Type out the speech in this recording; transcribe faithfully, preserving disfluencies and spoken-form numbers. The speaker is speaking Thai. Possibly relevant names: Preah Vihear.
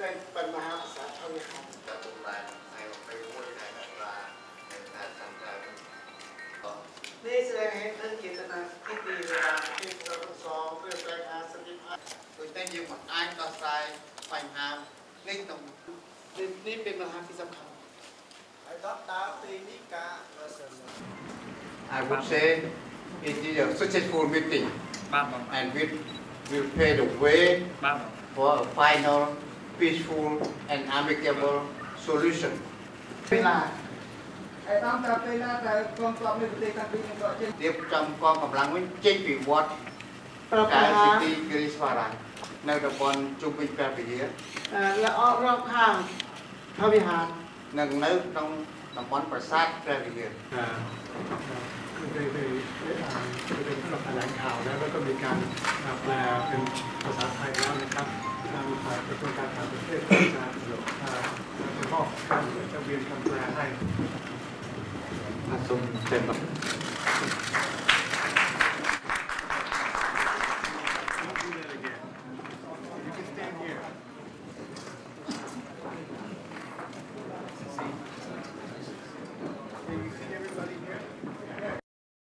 เป็นเป็นมหาภาษาเท่านี้ครับแต่ผมไปไปไปวุ่นในตำราในทางทางการนี่แสดงให้ท่านเจตนาที่ดีเวลาที่เราสอนเพื่อการงานสกิปให้โดยแต่ยืมอ่านต่อสายฝ่ายงานเล่นตรงนี่เป็นมหาที่สำคัญไอ้ด็อกเตอร์ตีนิกา I would say it is a successful meeting and we will pave the way for a final peaceful and amicable solution. เวลาไอ้ต้องการเวลาแต่กองกำลังไม่ได้การบินก็เช่นเดียวกันกองกำลังวิ่งเจ็ดปีวัดการสิทธิกฤษวารังในตะบนจุบินแปดปีเดียวและออกรอบข้างพระวิหารหนึ่งในตรงตะบนประสาทแปดปีเดียวคือได้ได้ได้อ่านคือเป็นการแถลงข่าวแล้วแล้วก็มีการแปลเป็นภาษาไทยแล้วนะครับทางฝ่ายกระทรวงการต่างประเทศจะเดี๋ยวจะมอบการจะเวียนคำแปลให้ส่งเต็ม